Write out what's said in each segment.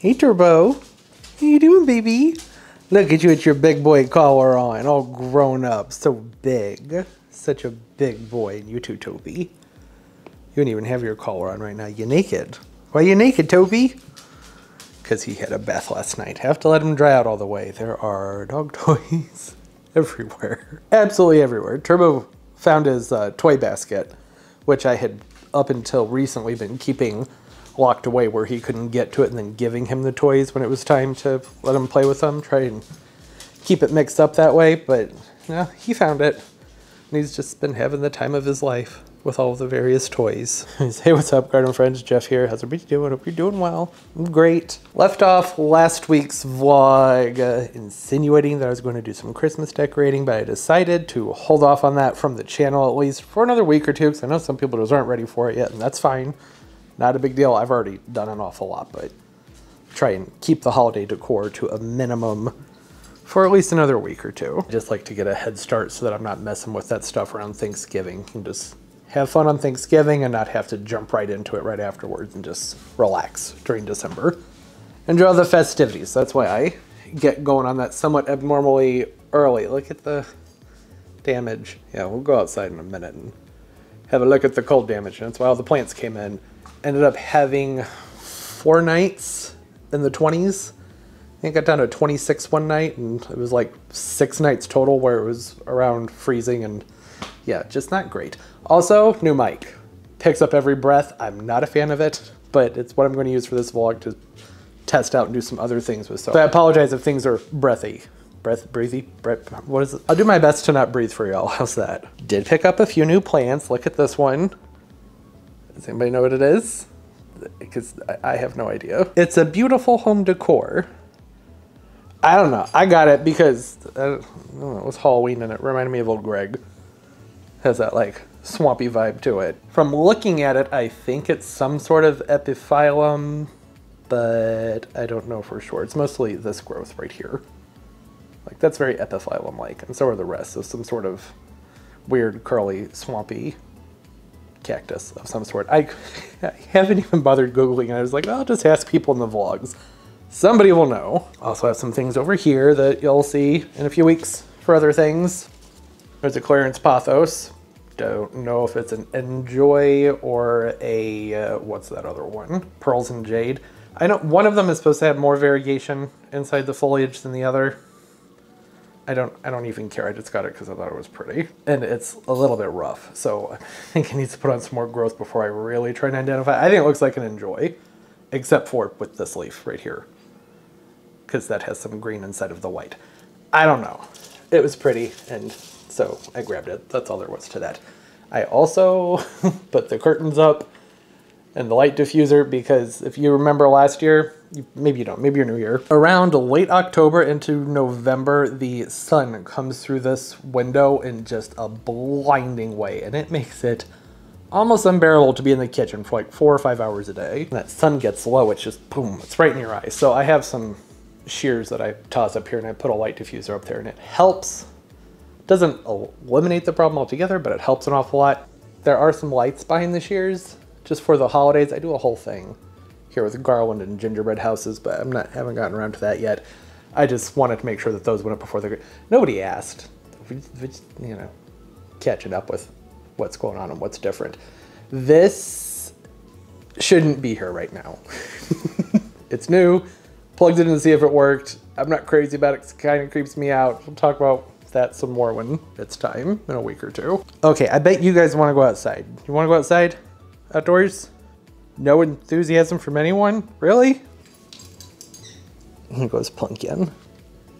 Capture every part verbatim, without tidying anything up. Hey, Turbo. How you doing, baby? Look at you with your big boy collar on, all grown up, so big. Such a big boy, and you too, Toby. You don't even have your collar on right now. You're naked. Why are you naked, Toby? Because he had a bath last night. I have to let him dry out all the way. There are dog toys everywhere. Absolutely everywhere. Turbo found his uh, toy basket, which I had up until recently been keeping locked away where he couldn't get to it, and then giving him the toys when it was time to let him play with them. Try and keep it mixed up that way, but no, he found it. And he's just been having the time of his life with all of the various toys. He's, hey, what's up, garden friends? Jeff here. How's everybody doing? Hope you're doing well. I'm great. Left off last week's vlog uh, insinuating that I was going to do some Christmas decorating, but I decided to hold off on that from the channel at least for another week or two, because I know some people just aren't ready for it yet, and that's fine. Not a big deal. I've already done an awful lot, but try and keep the holiday decor to a minimum for at least another week or two. I just like to get a head start so that I'm not messing with that stuff around Thanksgiving. And just have fun on Thanksgiving and not have to jump right into it right afterwards, and just relax during December. Enjoy the festivities. That's why I get going on that somewhat abnormally early. Look at the damage. Yeah, we'll go outside in a minute and have a look at the cold damage. And that's why all the plants came in. Ended up having four nights in the twenties. I think I got down to twenty-six one night, and it was like six nights total where it was around freezing, and yeah, just not great. Also, new mic. Picks up every breath. I'm not a fan of it, but it's what I'm going to use for this vlog to test out and do some other things with. So I apologize if things are breathy. Breath, breathy, breath, what is it? I'll do my best to not breathe for y'all. How's that? Did pick up a few new plants. Look at this one. Does anybody know what it is? Because I have no idea. It's a beautiful home decor. I don't know. I got it because I don't know, it was Halloween and it reminded me of old Greg. It has that like swampy vibe to it. From looking at it, I think it's some sort of epiphyllum, but I don't know for sure. It's mostly this growth right here. Like that's very epiphyllum-like, and so are the rest. So some sort of weird, curly, swampy cactus of some sort. I, I haven't even bothered Googling. I was like, well, I'll just ask people in the vlogs. Somebody will know. Also have some things over here that you'll see in a few weeks for other things. There's a Clarence pothos. Don't know if it's an N'Joy or a, uh, what's that other one? Pearls and Jade. I know one of them is supposed to have more variegation inside the foliage than the other. I don't, I don't even care. I just got it because I thought it was pretty. And it's a little bit rough, so I think it needs to put on some more growth before I really try and identify. I think it looks like an N'Joy, except for with this leaf right here, because that has some green inside of the white. I don't know. It was pretty, and so I grabbed it. That's all there was to that. I also put the curtains up and the light diffuser, because if you remember last year, you, maybe you don't, maybe you're new here, around late October into November, the sun comes through this window in just a blinding way, and it makes it almost unbearable to be in the kitchen for like four or five hours a day. When that sun gets low, it's just boom, it's right in your eyes. So I have some shears that I toss up here, and I put a light diffuser up there, and it helps. Doesn't eliminate the problem altogether, but it helps an awful lot. There are some lights behind the shears just for the holidays. I do a whole thing here with garland and gingerbread houses, but I'm not, haven't gotten around to that yet. I just wanted to make sure that those went up before the, nobody asked. We, we, you know, catching up with what's going on and what's different. This shouldn't be here right now. It's new, plugged it in to see if it worked. I'm not crazy about it, it kind of creeps me out. We'll talk about that some more when it's time in a week or two. Okay, I bet you guys wanna go outside. You wanna go outside? Outdoors? No enthusiasm from anyone? Really? Here goes Pumpkin.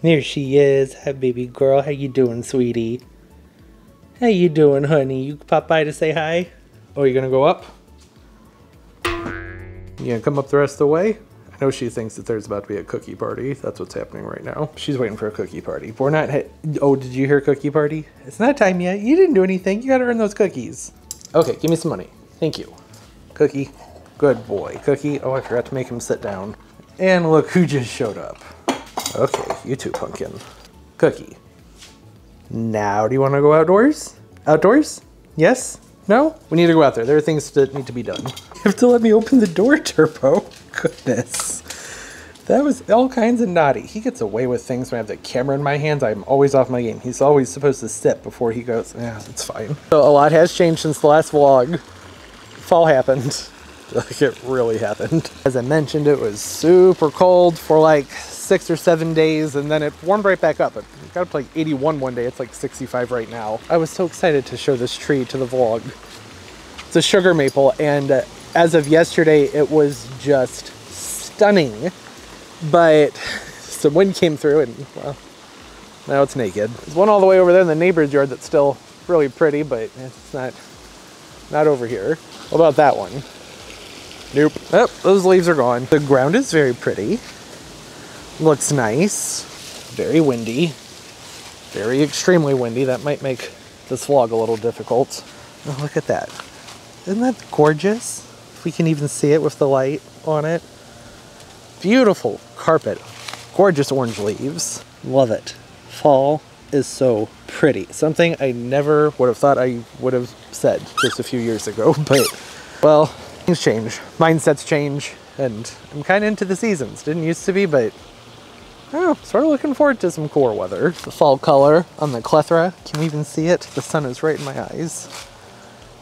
There she is. Hi, baby girl. How you doing, sweetie? How you doing, honey? You pop by to say hi? Oh, you're gonna go up? You gonna come up the rest of the way? I know she thinks that there's about to be a cookie party. That's what's happening right now. She's waiting for a cookie party. We're not, oh, did you hear cookie party? It's not time yet. You didn't do anything. You gotta earn those cookies. Okay, give me some money. Thank you. Cookie, good boy. Cookie, oh, I forgot to make him sit down. And look who just showed up. Okay, you too, Pumpkin. Cookie. Now, do you want to go outdoors? Outdoors? Yes? No? We need to go out there. There are things that need to be done. You have to let me open the door, Turbo. Goodness. That was all kinds of naughty. He gets away with things when I have the camera in my hands. I'm always off my game. He's always supposed to step before he goes. Yeah, it's fine. So a lot has changed since the last vlog. Fall happened. Like, it really happened. As I mentioned, it was super cold for like six or seven days, and then it warmed right back up. It got up to like eighty-one one day. It's like sixty-five right now. I was so excited to show this tree to the vlog. It's a sugar maple, and uh, as of yesterday, it was just stunning. But some wind came through, and well, now it's naked. There's one all the way over there in the neighbor's yard that's still really pretty, but it's not not over here. What about that one? Nope. Oh, those leaves are gone. The ground is very pretty. Looks nice. Very windy. Very extremely windy. That might make this vlog a little difficult. Oh, look at that. Isn't that gorgeous? If we can even see it with the light on it. Beautiful carpet. Gorgeous orange leaves. Love it. Fall is so pretty. Something I never would have thought I would have said just a few years ago, but well, things change, mindsets change, and I'm kind of into the seasons. Didn't used to be, but I don't know, sort of looking forward to some cooler weather. The fall color on the clethra, can we even see it? The sun is right in my eyes.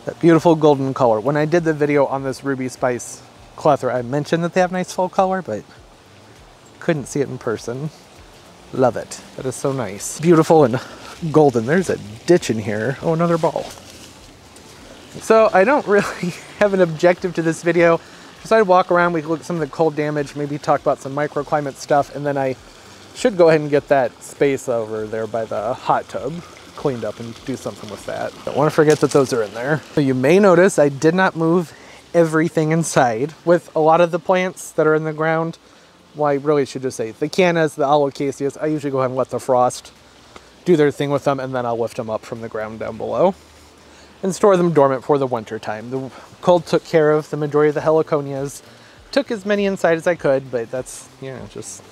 That beautiful golden color. When I did the video on this Ruby Spice Clethra, I mentioned that they have nice fall color, but couldn't see it in person. Love it. That is so nice. Beautiful and golden. There's a ditch in here. Oh, another ball. So I don't really have an objective to this video. Just I'd walk around, we could look at some of the cold damage, maybe talk about some microclimate stuff, and then I should go ahead and get that space over there by the hot tub cleaned up and do something with that. Don't want to forget that those are in there. So you may notice I did not move everything inside. With a lot of the plants that are in the ground, well, I really should just say the cannas, the alocaceas, I usually go ahead and let the frost do their thing with them, and then I'll lift them up from the ground down below and store them dormant for the winter time. The cold took care of the majority of the heliconias. Took as many inside as I could, but that's, you know, just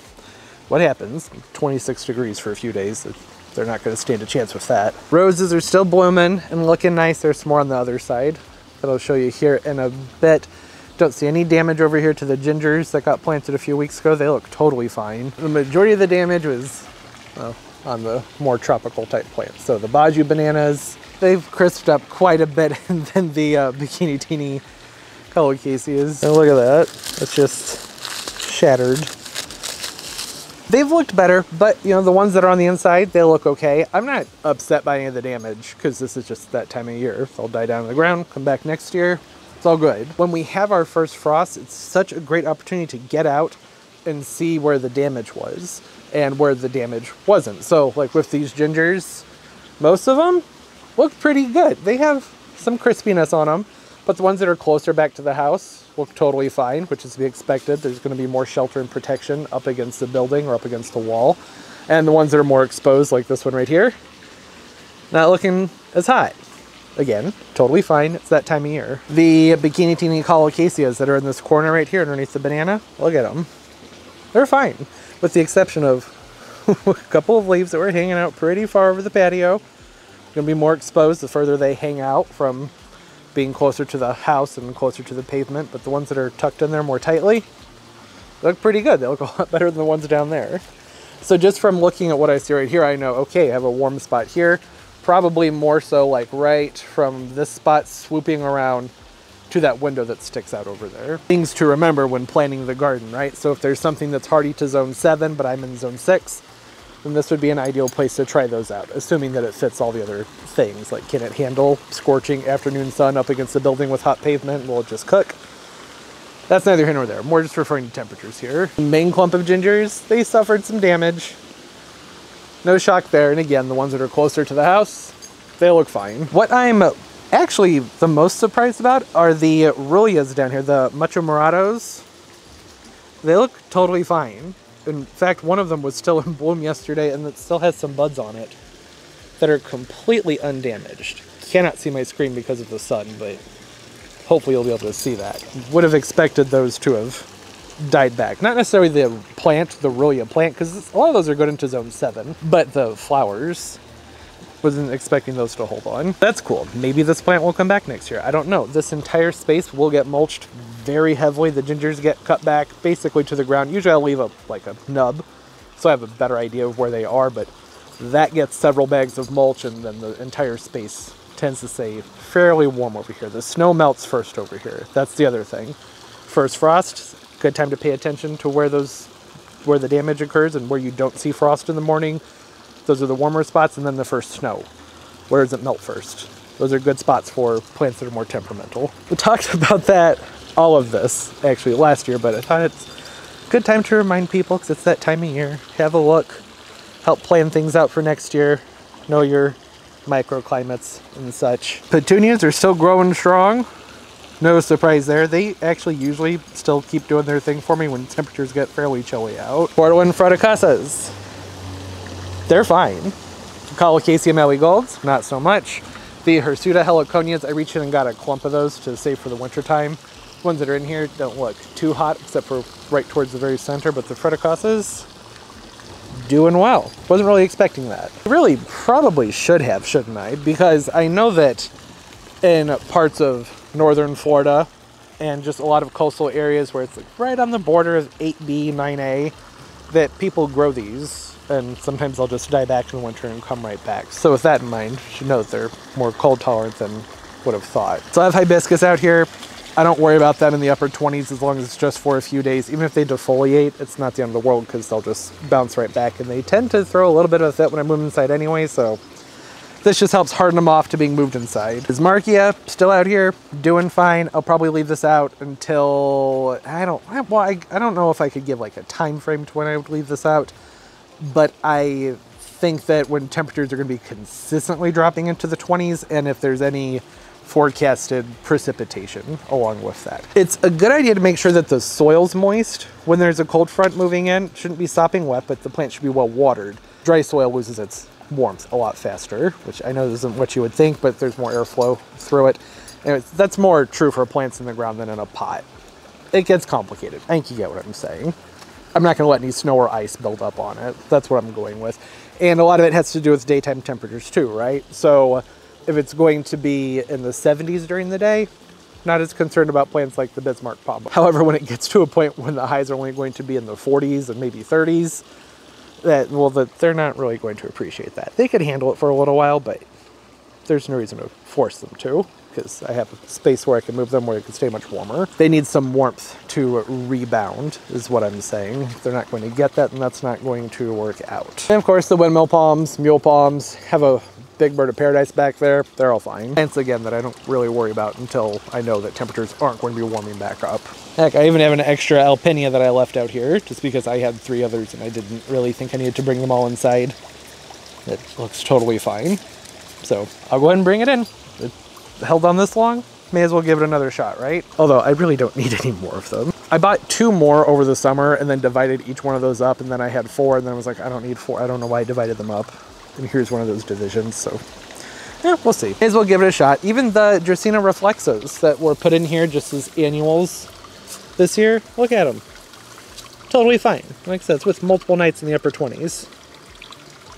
what happens. twenty-six degrees for a few days. They're not gonna stand a chance with that. Roses are still blooming and looking nice. There's some more on the other side that I'll show you here in a bit. Don't see any damage over here to the gingers that got planted a few weeks ago. They look totally fine. The majority of the damage was, well, on the more tropical type plants. So the Baju bananas, they've crisped up quite a bit, and then the uh, Bikini Tini colocasias. And look at that, it's just shattered. They've looked better, but you know, the ones that are on the inside, they look okay. I'm not upset by any of the damage because this is just that time of year. They'll die down to the ground, come back next year, it's all good. When we have our first frost, it's such a great opportunity to get out and see where the damage was and where the damage wasn't. So like with these gingers, most of them look pretty good. They have some crispiness on them, but the ones that are closer back to the house look totally fine, which is to be expected. There's gonna be more shelter and protection up against the building or up against the wall. And the ones that are more exposed, like this one right here, not looking as hot. Again, totally fine, it's that time of year. The Bikini Tini colocasias that are in this corner right here underneath the banana, look at them. They're fine, with the exception of a couple of leaves that were hanging out pretty far over the patio. Gonna be more exposed the further they hang out from being closer to the house and closer to the pavement, but the ones that are tucked in there more tightly look pretty good. They look a lot better than the ones down there. So just from looking at what I see right here, I know, okay, I have a warm spot here, probably more so like right from this spot swooping around to that window that sticks out over there. Things to remember when planning the garden, right? So if there's something that's hardy to zone seven, but I'm in zone six, and this would be an ideal place to try those out, assuming that it fits all the other things. Like, can it handle scorching afternoon sun up against the building with hot pavement? Will it just cook? That's neither here nor there. More just referring to temperatures here. The main clump of gingers, they suffered some damage. No shock there. And again, the ones that are closer to the house, they look fine. What I'm actually the most surprised about are the Rulias down here, the Macho Morados. They look totally fine. In fact, one of them was still in bloom yesterday, and it still has some buds on it that are completely undamaged. Cannot see my screen because of the sun, but hopefully you'll be able to see that. Would have expected those to have died back. Not necessarily the plant, the Rulia plant, because a lot of those are good into zone seven, but the flowers Wasn't expecting those to hold on. That's cool. Maybe this plant will come back next year. I don't know. This entire space will get mulched very heavily. The gingers get cut back basically to the ground. Usually I'll leave a, like a nub, so I have a better idea of where they are, but that gets several bags of mulch, and then the entire space tends to stay fairly warm over here. The snow melts first over here. That's the other thing. First frost, good time to pay attention to where those, where the damage occurs and where you don't see frost in the morning. Those are the warmer spots, and then the first snow. Where does it melt first? Those are good spots for plants that are more temperamental. We talked about that, all of this, actually last year, but I thought it's a good time to remind people because it's that time of year. Have a look, help plan things out for next year, know your microclimates and such. Petunias are still growing strong. No surprise there. They actually usually still keep doing their thing for me when temperatures get fairly chilly out. Portulaca Fredicasas. They're fine. Colocacea Mallee Golds, not so much. The Hirsuta heliconias, I reached in and got a clump of those to save for the winter time. The ones that are in here don't look too hot, except for right towards the very center, but the Fredicasas, doing well. Wasn't really expecting that. I really probably should have, shouldn't I? Because I know that in parts of northern Florida and just a lot of coastal areas where it's like right on the border of eight B, nine A, that people grow these. And sometimes they'll just die back in the winter and come right back. So with that in mind, you should know that they're more cold tolerant than would have thought. So I have hibiscus out here. I don't worry about that in the upper twenties as long as it's just for a few days. Even if they defoliate, it's not the end of the world because they'll just bounce right back. And they tend to throw a little bit of a fit when I move inside anyway, so this just helps harden them off to being moved inside. Bismarckia, still out here, doing fine. I'll probably leave this out until, I don't, well, I, I don't know if I could give like a time frame to when I would leave this out. But I think that when temperatures are going to be consistently dropping into the twenties, and if there's any forecasted precipitation along with that. It's a good idea to make sure that the soil's moist when there's a cold front moving in. It shouldn't be sopping wet, but the plant should be well watered. Dry soil loses its warmth a lot faster, which I know isn't what you would think, but there's more airflow through it. Anyways, that's more true for plants in the ground than in a pot. It gets complicated. I think you get what I'm saying. I'm not going to let any snow or ice build up on it. That's what I'm going with. And a lot of it has to do with daytime temperatures too, right? So if it's going to be in the seventies during the day, not as concerned about plants like the Bismarck palm. However, when it gets to a point when the highs are only going to be in the forties and maybe thirties, that, well, that they're not really going to appreciate that. They could handle it for a little while, but there's no reason to force them to, because I have a space where I can move them where it can stay much warmer. They need some warmth to rebound, is what I'm saying. If they're not going to get that, and that's not going to work out. And of course, the windmill palms, mule palms, have a big bird of paradise back there. They're all fine. Plants, again, that I don't really worry about until I know that temperatures aren't going to be warming back up. Heck, I even have an extra alpinia that I left out here, just because I had three others and I didn't really think I needed to bring them all inside. It looks totally fine. So I'll go ahead and bring it in. It held on this long, may as well give it another shot, right? Although I really don't need any more of them. I bought two more over the summer and then divided each one of those up, and then I had four, and then I was like, I don't need four. I don't know why I divided them up. And here's one of those divisions, so yeah, we'll see. May as well give it a shot. Even the Dracaena reflexos that were put in here just as annuals this year, look at them. Totally fine. Like I said, it's with multiple nights in the upper twenties.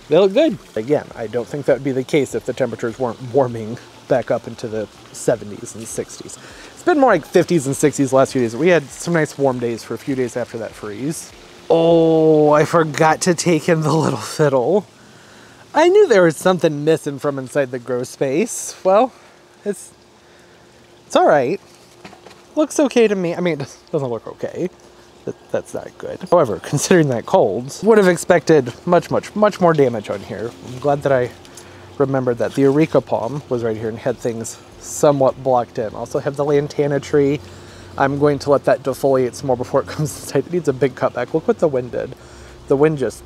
They look good. Again, I don't think that would be the case if the temperatures weren't warming back up into the seventies and sixties. It's been more like fifties and sixties the last few days. We had some nice warm days for a few days after that freeze. Oh, I forgot to take him the little fiddle. I knew there was something missing from inside the grow space. Well, it's, it's all right. Looks okay to me. I mean, it doesn't look okay. That's not good. However, considering that cold, would have expected much, much, much more damage on here. I'm glad that I remembered that. The Eureka palm was right here and had things somewhat blocked in. Also have the Lantana tree. I'm going to let that defoliate some more before it comes inside. It needs a big cutback. Look what the wind did. The wind just,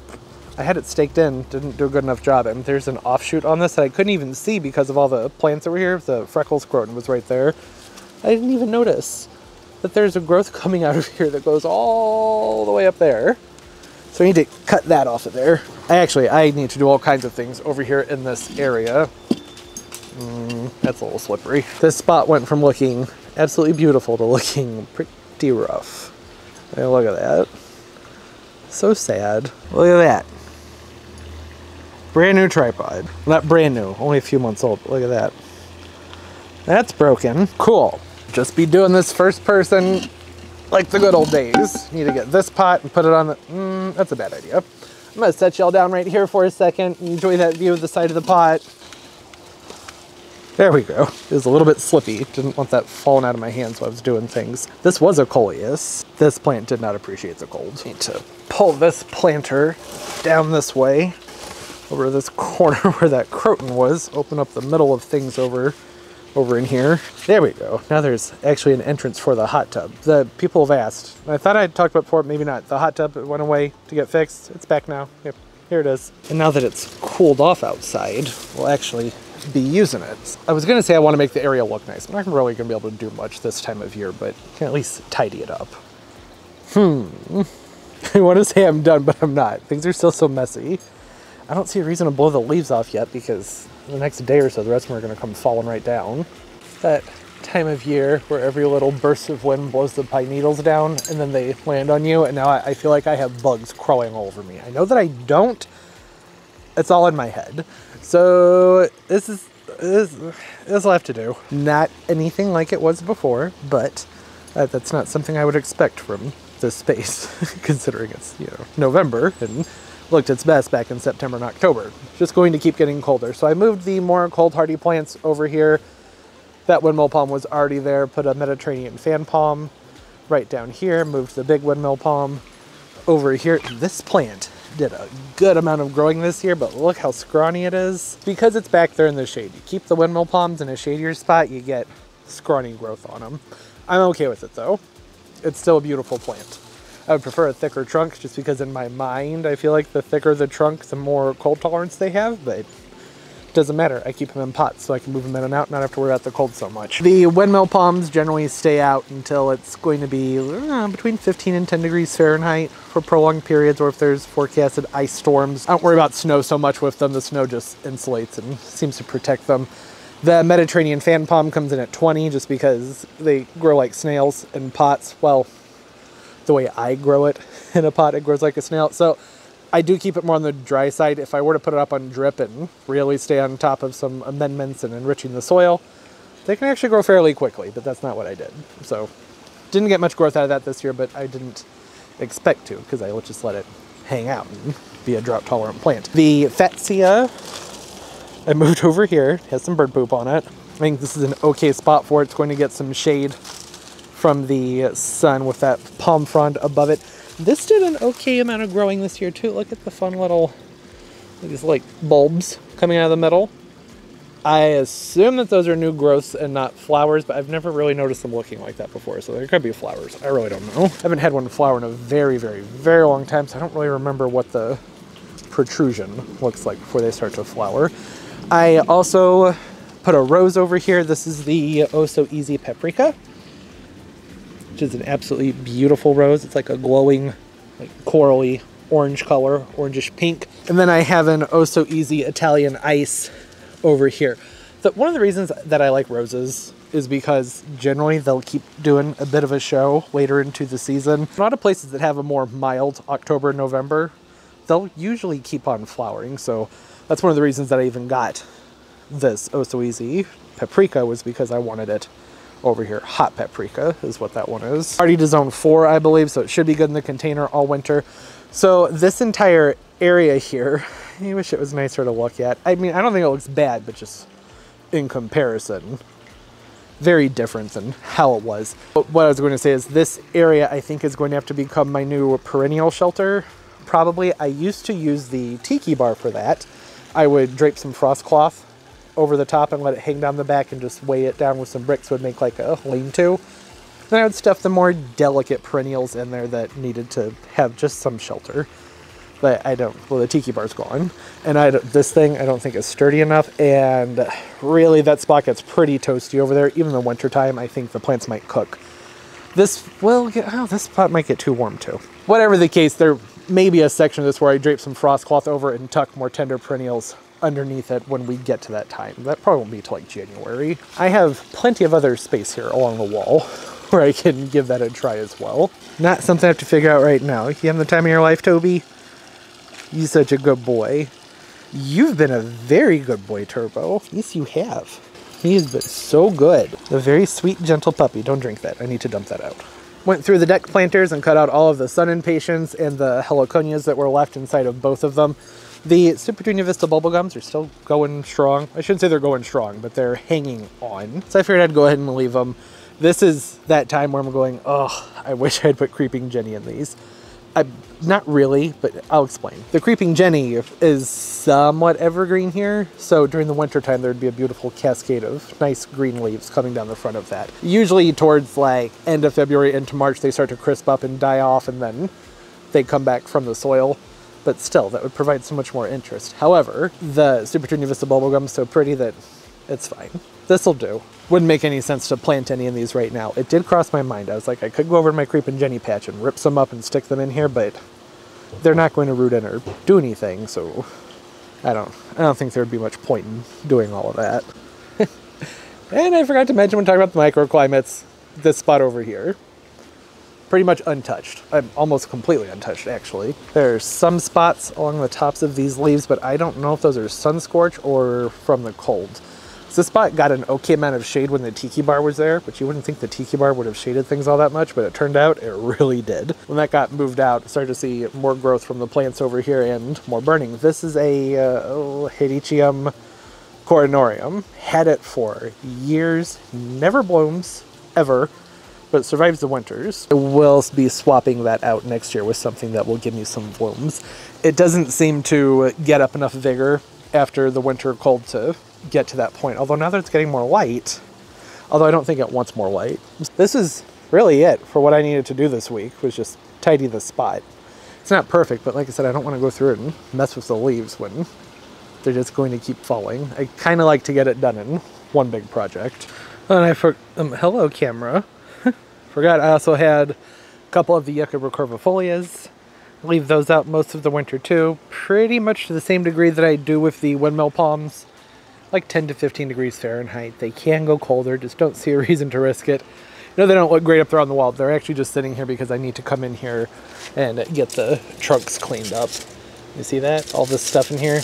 I had it staked in, didn't do a good enough job. And there's an offshoot on this that I couldn't even see because of all the plants that were here. The freckles croton was right there. I didn't even notice that there's a growth coming out of here that goes all the way up there. So I need to cut that off of there. I actually, I need to do all kinds of things over here in this area. Mm, that's a little slippery. This spot went from looking absolutely beautiful to looking pretty rough. And look at that. So sad. Look at that. Brand new tripod. Not brand new, only a few months old, but look at that. That's broken. Cool. Just be doing this first person like the good old days. Need to get this pot and put it on the, mm, that's a bad idea. I'm gonna set y'all down right here for a second. Enjoy that view of the side of the pot. There we go. It was a little bit slippy. Didn't want that falling out of my hands while I was doing things. This was a coleus. This plant did not appreciate the cold. Need to pull this planter down this way, over this corner where that croton was. Open up the middle of things over, over in here. There we go. Now there's actually an entrance for the hot tub. The people have asked. I thought I talked about it before, maybe not. The hot tub went away to get fixed. It's back now. Yep. Here it is. And now that it's cooled off outside, we'll actually be using it. I was gonna say I want to make the area look nice. I'm not really gonna be able to do much this time of year, but can at least tidy it up. Hmm. I want to say I'm done, but I'm not. Things are still so messy. I don't see a reason to blow the leaves off yet, because the next day or so the rest of them are gonna come falling right down. That time of year where every little burst of wind blows the pine needles down and then they land on you, and now I feel like I have bugs crawling all over me. I know that I don't. It's all in my head. So this is, this, this will have to do. Not anything like it was before, but uh, that's not something I would expect from this space, considering it's, you know, November and looked its best back in September and October. Just going to keep getting colder. So I moved the more cold hardy plants over here. That windmill palm was already there, put a Mediterranean fan palm right down here, moved the big windmill palm over here. This plant did a good amount of growing this year, but look how scrawny it is. Because it's back there in the shade, you keep the windmill palms in a shadier spot, you get scrawny growth on them. I'm okay with it though. It's still a beautiful plant. I would prefer a thicker trunk just because in my mind, I feel like the thicker the trunk, the more cold tolerance they have, but it doesn't matter. I keep them in pots so I can move them in and out and not have to worry about the cold so much. The windmill palms generally stay out until it's going to be uh, between fifteen and ten degrees Fahrenheit for prolonged periods, or if there's forecasted ice storms. I don't worry about snow so much with them. The snow just insulates and seems to protect them. The Mediterranean fan palm comes in at twenty just because they grow like snails in pots. Well, the way I grow it in a pot, it grows like a snail. So I do keep it more on the dry side. If I were to put it up on drip and really stay on top of some amendments and enriching the soil, they can actually grow fairly quickly, but that's not what I did. So didn't get much growth out of that this year, but I didn't expect to because I would just let it hang out and be a drought tolerant plant. The Fatsia I moved over here, has some bird poop on it. I think this is an okay spot for it. It's going to get some shade from the sun with that palm frond above it. This did an okay amount of growing this year too. Look at the fun little, these like bulbs coming out of the middle. I assume that those are new growths and not flowers, but I've never really noticed them looking like that before. So there could be flowers. I really don't know. I haven't had one flower in a very, very, very long time. So I don't really remember what the protrusion looks like before they start to flower. I also put a rose over here. This is the Oh So Easy Paprika, which is an absolutely beautiful rose. It's like a glowing, like corally orange color, orangish pink. And then I have an Oh So Easy Italian Ice over here. So one of the reasons that I like roses is because generally they'll keep doing a bit of a show later into the season. A lot of places that have a more mild October, November, they'll usually keep on flowering. So that's one of the reasons that I even got this Oh So Easy Paprika, was because I wanted it over here. Hot paprika is what that one is. Already to zone four, I believe, so it should be good in the container all winter. So this entire area here, I wish it was nicer to look at. I mean, I don't think it looks bad, but just in comparison, very different than how it was. But what I was going to say is this area, I think, is going to have to become my new perennial shelter, probably. I used to use the tiki bar for that. I would drape some frost cloth over the top and let it hang down the back and just weigh it down with some bricks, would make like a lean-to. Then I would stuff the more delicate perennials in there that needed to have just some shelter. But I don't, well, the tiki bar's gone. And I don't, this thing I don't think is sturdy enough. And really that spot gets pretty toasty over there. Even in the wintertime, I think the plants might cook. This will get, oh, this spot might get too warm too. Whatever the case, there may be a section of this where I drape some frost cloth over it and tuck more tender perennials underneath it when we get to that time. That probably won't be till like January. I have plenty of other space here along the wall where I can give that a try as well. Not something I have to figure out right now. You having the time of your life, Toby? You're such a good boy. You've been a very good boy, Turbo. Yes, you have. He has been so good. A very sweet, gentle puppy. Don't drink that. I need to dump that out. Went through the deck planters and cut out all of the sun impatiens and the heliconias that were left inside of both of them. The Supertunia Vista Bubblegums are still going strong. I shouldn't say they're going strong, but they're hanging on. So I figured I'd go ahead and leave them. This is that time where I'm going, oh, I wish I had put Creeping Jenny in these. I, not really, but I'll explain. The Creeping Jenny is somewhat evergreen here, so during the winter time there'd be a beautiful cascade of nice green leaves coming down the front of that. Usually towards like end of February into March they start to crisp up and die off, and then they come back from the soil, but still that would provide so much more interest. However, the Supertunia Vista Bubblegum is so pretty that it's fine. This'll do. Wouldn't make any sense to plant any of these right now. It did cross my mind. I was like, I could go over to my Creeping Jenny patch and rip some up and stick them in here, but they're not going to root in or do anything, so I don't I don't think there would be much point in doing all of that. And I forgot to mention when talking about the microclimates, this spot over here. Pretty much untouched. I'm almost completely untouched, actually. There's some spots along the tops of these leaves, but I don't know if those are sun scorch or from the cold. So this spot got an okay amount of shade when the tiki bar was there, but you wouldn't think the tiki bar would have shaded things all that much, but it turned out it really did. When that got moved out, started to see more growth from the plants over here and more burning. This is a uh, oh, Heritium coronarium. Had it for years, never blooms, ever, but it survives the winters. I will be swapping that out next year with something that will give me some blooms. It doesn't seem to get up enough vigor after the winter cold to get to that point, although now that it's getting more light, although I don't think it wants more light. This is really it for what I needed to do this week, was just tidy the spot. It's not perfect, but like I said, I don't want to go through it and mess with the leaves when they're just going to keep falling. I kind of like to get it done in one big project. And I for um, hello camera. Forgot I also had a couple of the Yucca Recurvifolias. Leave those out most of the winter too, pretty much to the same degree that I do with the windmill palms. Like ten to fifteen degrees Fahrenheit. They can go colder, just don't see a reason to risk it. You know, they don't look great up there on the wall. They're actually just sitting here because I need to come in here and get the trunks cleaned up. You see that? All this stuff in here.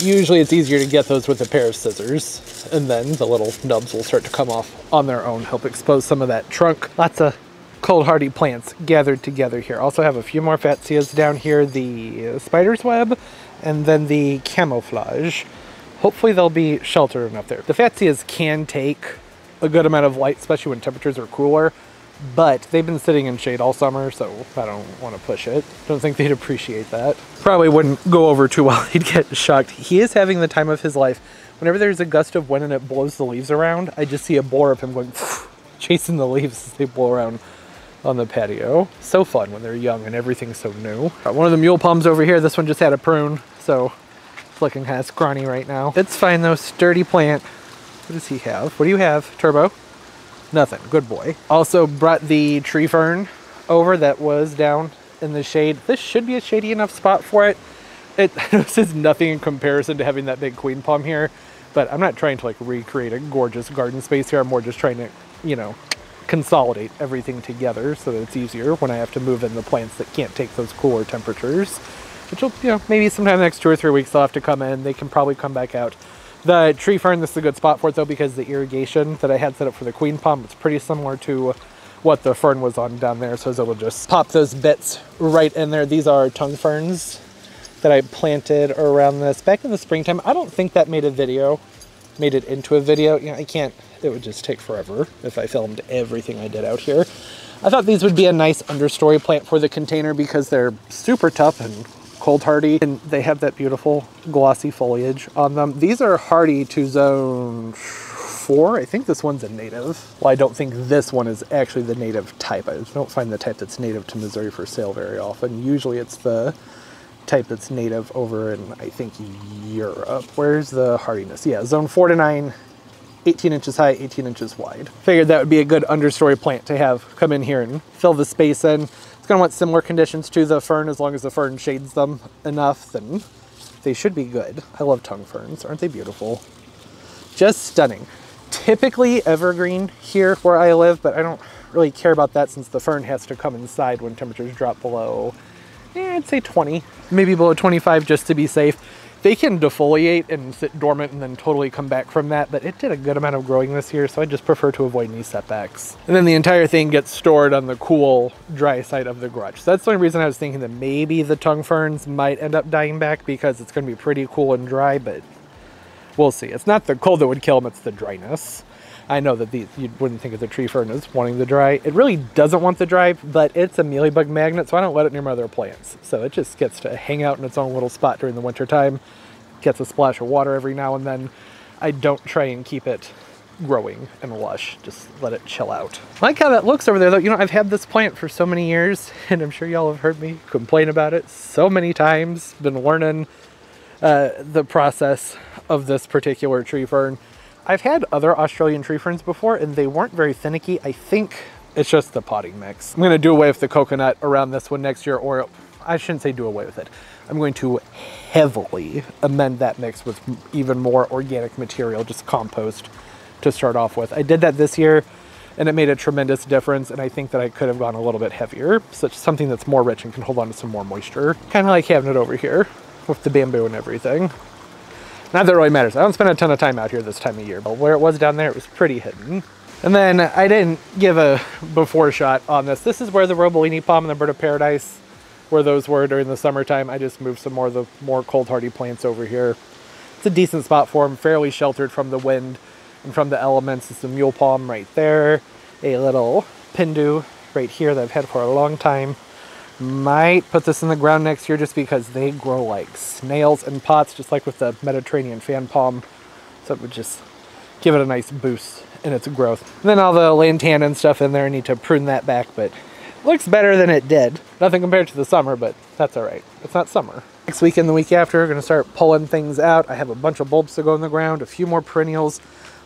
Usually it's easier to get those with a pair of scissors, and then the little nubs will start to come off on their own, help expose some of that trunk. Lots of cold hardy plants gathered together here. Also have a few more fatseas down here, the spider's web, and then the camouflage. Hopefully they'll be sheltered enough there. The fatseas can take a good amount of light, especially when temperatures are cooler, but they've been sitting in shade all summer, so I don't want to push it. Don't think they'd appreciate that. Probably wouldn't go over too well. He'd get shocked. He is having the time of his life. Whenever there's a gust of wind and it blows the leaves around, I just see a blur of him going, chasing the leaves as they blow around on the patio. So fun when they're young and everything's so new. Right, one of the mule palms over here, this one just had a prune, so looking kind of scrawny right now. It's fine though, sturdy plant. What does he have? What do you have, Turbo? Nothing, good boy. Also brought the tree fern over that was down in the shade. This should be a shady enough spot for it. It this is nothing in comparison to having that big queen palm here, but I'm not trying to like recreate a gorgeous garden space here. I'm more just trying to, you know, consolidate everything together so that it's easier when I have to move in the plants that can't take those cooler temperatures. Which will, you know, maybe sometime the next two or three weeks they'll have to come in. They can probably come back out. The tree fern, this is a good spot for it though, because the irrigation that I had set up for the queen palm, it's pretty similar to what the fern was on down there. So it'll just pop those bits right in there. These are tongue ferns that I planted around this back in the springtime. I don't think that made a video, made it into a video. You know, I can't, it would just take forever if I filmed everything I did out here. I thought these would be a nice understory plant for the container because they're super tough and cold hardy, and they have that beautiful glossy foliage on them. These are hardy to zone four. I think this one's a native. Well, I don't think this one is actually the native type. I don't find the type that's native to Missouri for sale very often. Usually it's the type that's native over in, I think, Europe. Where's the hardiness? Yeah, zone four to nine, eighteen inches high, eighteen inches wide. Figured that would be a good understory plant to have come in here and fill the space in. Gonna want similar conditions to the fern. As long as the fern shades them enough, then they should be good. I love tongue ferns. Aren't they beautiful? Just stunning. Typically evergreen here where I live, but I don't really care about that since the fern has to come inside when temperatures drop below, eh, I'd say twenty, maybe below twenty-five just to be safe. They can defoliate and sit dormant and then totally come back from that, but it did a good amount of growing this year, so I just prefer to avoid any setbacks. And then the entire thing gets stored on the cool, dry side of the grudge. So that's the only reason I was thinking that maybe the tongue ferns might end up dying back, because it's going to be pretty cool and dry, but we'll see. It's not the cold that would kill them, it's the dryness. I know that these, you wouldn't think of the tree fern as wanting the dry. It really doesn't want the dry, but it's a mealybug magnet, so I don't let it near my other plants. So it just gets to hang out in its own little spot during the winter time, gets a splash of water every now and then. I don't try and keep it growing and lush, just let it chill out. I like how that looks over there though. You know, I've had this plant for so many years, and I'm sure y'all have heard me complain about it so many times. Been learning uh, the process of this particular tree fern. I've had other Australian tree ferns before and they weren't very finicky. I think it's just the potting mix. I'm gonna do away with the coconut around this one next year, or I shouldn't say do away with it. I'm going to heavily amend that mix with even more organic material, just compost to start off with. I did that this year and it made a tremendous difference, and I think that I could have gone a little bit heavier, such so something that's more rich and can hold on to some more moisture. Kind of like having it over here with the bamboo and everything. Not that it really matters. I don't spend a ton of time out here this time of year, but where it was down there, it was pretty hidden. And then I didn't give a before shot on this. This is where the Robellini palm and the bird of paradise, where those were during the summertime. I just moved some more of the more cold hardy plants over here. It's a decent spot for them, fairly sheltered from the wind and from the elements. It's a mule palm right there, a little Pindu right here that I've had for a long time. Might put this in the ground next year just because they grow like snails in pots, just like with the Mediterranean fan palm. So it would just give it a nice boost in its growth. And then all the lantana and stuff in there, I need to prune that back, but it looks better than it did. Nothing compared to the summer, but that's all right. It's not summer. Next week and the week after, we're gonna start pulling things out. I have a bunch of bulbs to go in the ground, a few more perennials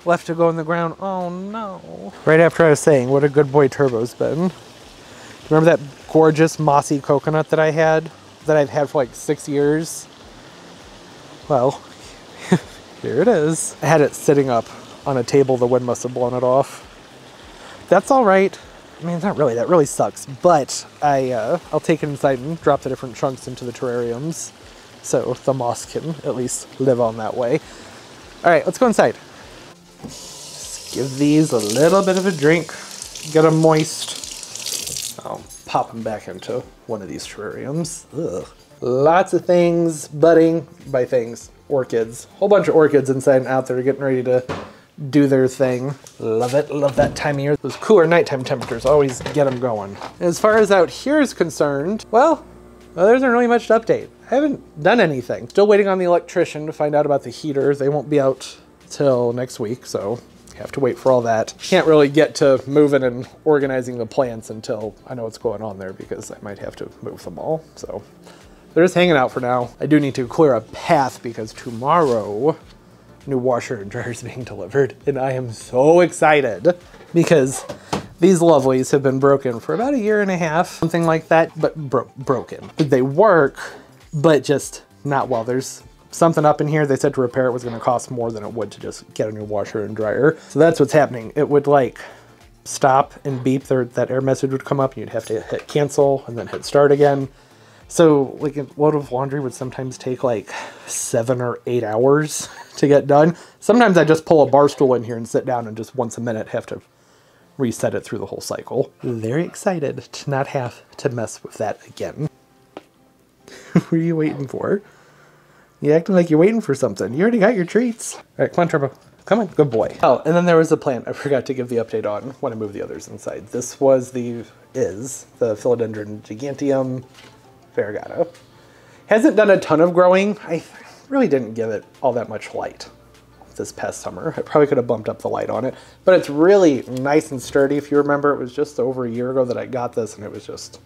left to go in the ground. Oh no. Right after I was saying what a good boy Turbo's been. Remember that gorgeous mossy coconut that I had, that I've had for like six years? Well, here it is. I had it sitting up on a table. The wind must have blown it off. That's all right. I mean, it's not really, that really sucks, but I, uh, I'll take it inside and drop the different chunks into the terrariums so the moss can at least live on that way. All right, let's go inside. Just give these a little bit of a drink, get them moist. I'll pop them back into one of these terrariums. Ugh. Lots of things budding, by things, orchids. Whole bunch of orchids inside and out that are getting ready to do their thing. Love it, love that time of year. Those cooler nighttime temperatures always get them going. As far as out here is concerned, well, well there isn't really much to update. I haven't done anything. Still waiting on the electrician to find out about the heater. They won't be out till next week, so have to wait for all that. Can't really get to moving and organizing the plants until I know what's going on there, because I might have to move them all. So they're just hanging out for now. I do need to clear a path because tomorrow new washer and dryer is being delivered, and I am so excited because these lovelies have been broken for about a year and a half, something like that, but bro broken. They work, but just not well. There's something up in here. They said to repair it was going to cost more than it would to just get a new washer and dryer. So that's what's happening. It would like stop and beep, there, that error message would come up and you'd have to hit cancel and then hit start again. So like a load of laundry would sometimes take like seven or eight hours to get done. Sometimes I just pull a bar stool in here and sit down and just once a minute have to reset it through the whole cycle. Very excited to not have to mess with that again. What are you waiting for? You're acting like you're waiting for something. You already got your treats. All right, come on, Turbo. Come on, good boy. Oh, and then there was a plant I forgot to give the update on when I moved the others inside. This was the, is, the philodendron gigantium Farragato. Hasn't done a ton of growing. I really didn't give it all that much light this past summer. I probably could have bumped up the light on it, but it's really nice and sturdy. If you remember, it was just over a year ago that I got this, and it was just,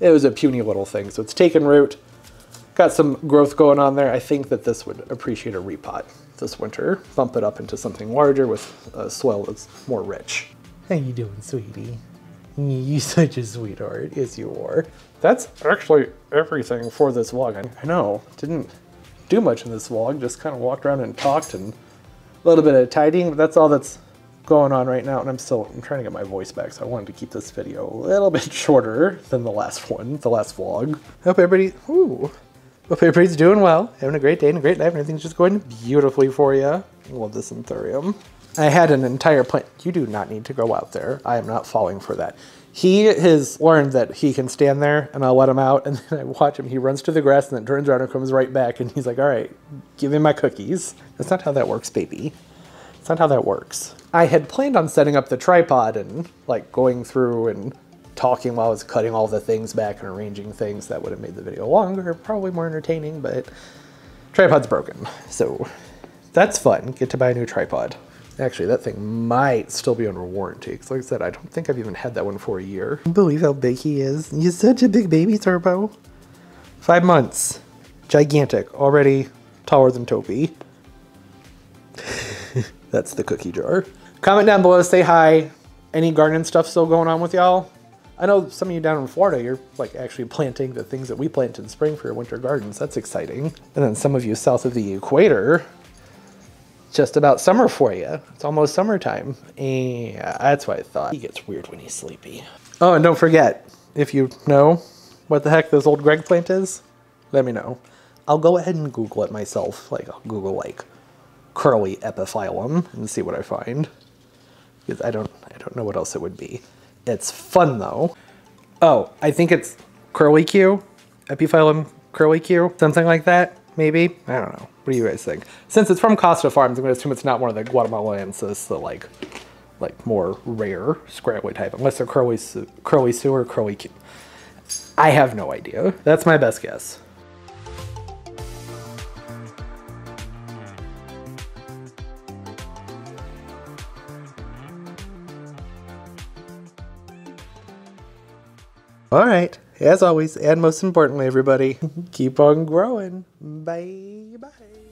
it was a puny little thing. So it's taken root. Got some growth going on there. I think that this would appreciate a repot this winter. Bump it up into something larger with a soil that's more rich. How you doing, sweetie? You're such a sweetheart. Yes, you are. That's actually everything for this vlog. I know, didn't do much in this vlog. Just kind of walked around and talked and a little bit of tidying. But that's all that's going on right now. And I'm still, I'm trying to get my voice back. So I wanted to keep this video a little bit shorter than the last one, the last vlog. I hope everybody, ooh. Hope everybody's doing well, having a great day and a great night, and everything's just going beautifully for you. Love this Anthurium. I had an entire plant. You do not need to go out there. I am not falling for that. He has learned that he can stand there and I'll let him out, and then I watch him. He runs to the grass and then turns around and comes right back, and he's like, all right, give me my cookies. That's not how that works, baby. That's not how that works. I had planned on setting up the tripod and like going through and talking while I was cutting all the things back and arranging things. That would have made the video longer, probably more entertaining, but tripod's broken. So that's fun, get to buy a new tripod. Actually, that thing might still be under warranty, because like I said, I don't think I've even had that one for a year. I can't believe how big he is. He's such a big baby, Turbo. Five months. Gigantic. Already taller than Toby. That's the cookie jar. Comment down below, say hi. Any gardening stuff still going on with y'all? I know some of you down in Florida, you're like actually planting the things that we plant in spring for your winter gardens. That's exciting. And then some of you south of the equator, just about summer for you. It's almost summertime. Yeah, that's what I thought. He gets weird when he's sleepy. Oh, and don't forget, if you know what the heck this old Greg plant is, let me know. I'll go ahead and Google it myself. Like I'll Google like curly epiphyllum and see what I find. Because I don't, I don't know what else it would be. It's fun though. Oh, I think it's curly Q, epiphyllum curly Q, something like that. Maybe? I don't know. What do you guys think? Since it's from Costa Farms, I'm going to assume it's not one of the Guatemalansis, the like, like more rare scraggly type, unless they're curly, curly Sue or curly Q. I have no idea. That's my best guess. All right. As always, and most importantly, everybody, keep on growing. Bye-bye.